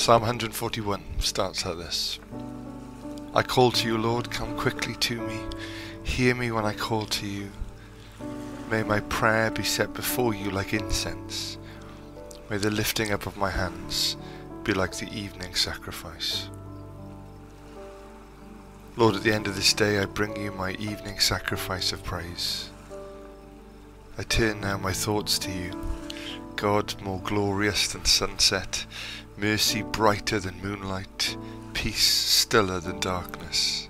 Psalm 141 starts like this. I call to you, Lord, come quickly to me. Hear me when I call to you. May my prayer be set before you like incense. May the lifting up of my hands be like the evening sacrifice. Lord, at the end of this day I bring you my evening sacrifice of praise. I turn now my thoughts to you, God more glorious than sunset, mercy brighter than moonlight, peace stiller than darkness.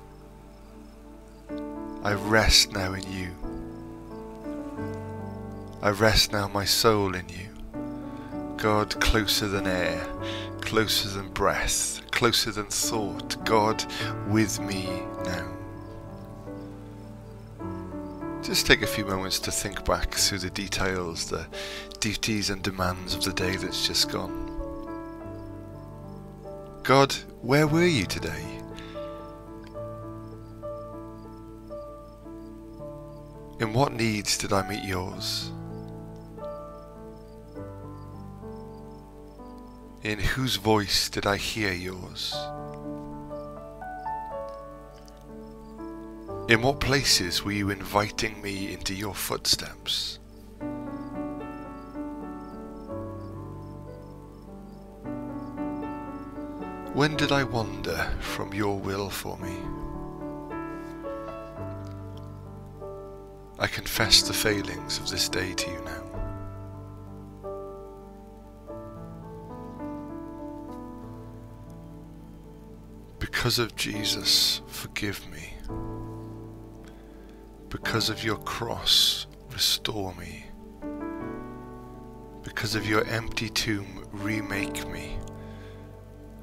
I rest now in you. I rest now my soul in you. God closer than air, closer than breath, closer than thought, God with me now. Just take a few moments to think back through the details, the duties and demands of the day that's just gone. God, where were you today? In what needs did I meet yours? In whose voice did I hear yours? In what places were you inviting me into your footsteps? When did I wander from your will for me? I confess the failings of this day to you now. Because of Jesus, forgive me. Because of your cross, restore me. Because of your empty tomb, remake me.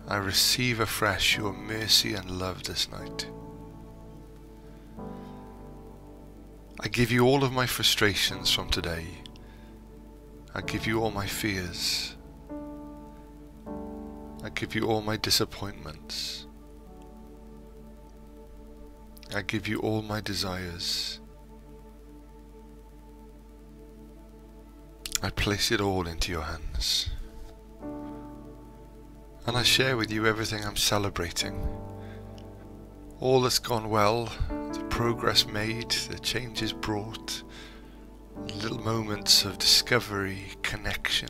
I receive afresh your mercy and love this night. I give you all of my frustrations from today. I give you all my fears. I give you all my disappointments. I give you all my desires. I place it all into your hands. And I share with you everything I'm celebrating. All that's gone well, the progress made, the changes brought, little moments of discovery, connection,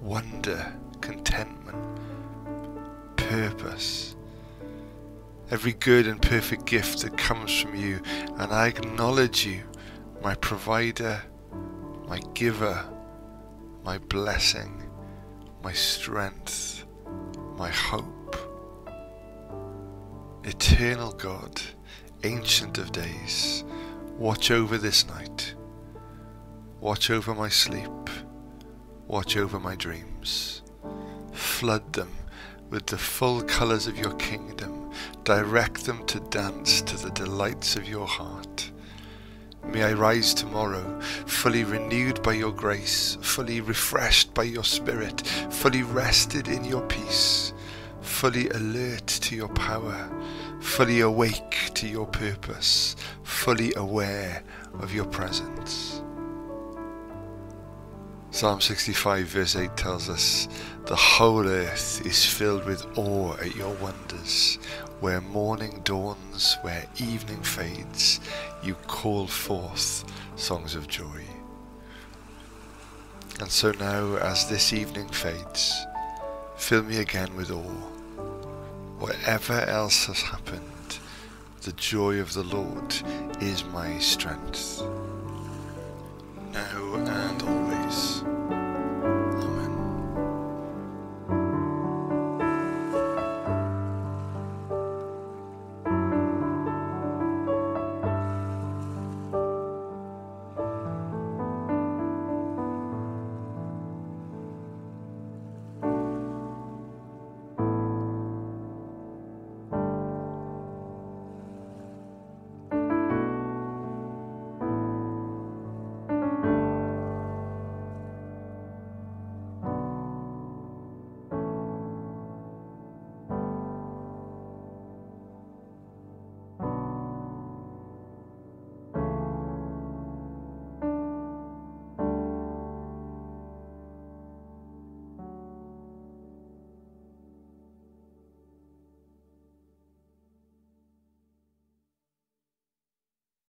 wonder, contentment, purpose. Every good and perfect gift that comes from you, and I acknowledge you, my provider, my giver, my blessing, my strength, my hope. Eternal God, Ancient of Days, watch over this night. Watch over my sleep. Watch over my dreams. Flood them with the full colours of your kingdom. Direct them to dance to the delights of your heart. May I rise tomorrow, fully renewed by your grace, fully refreshed by your spirit, fully rested in your peace, fully alert to your power, fully awake to your purpose, fully aware of your presence. Psalm 65 verse 8 tells us, the whole earth is filled with awe at your wonders. Where morning dawns, where evening fades, you call forth songs of joy. And so now, as this evening fades, fill me again with awe. Whatever else has happened, the joy of the Lord is my strength. Now,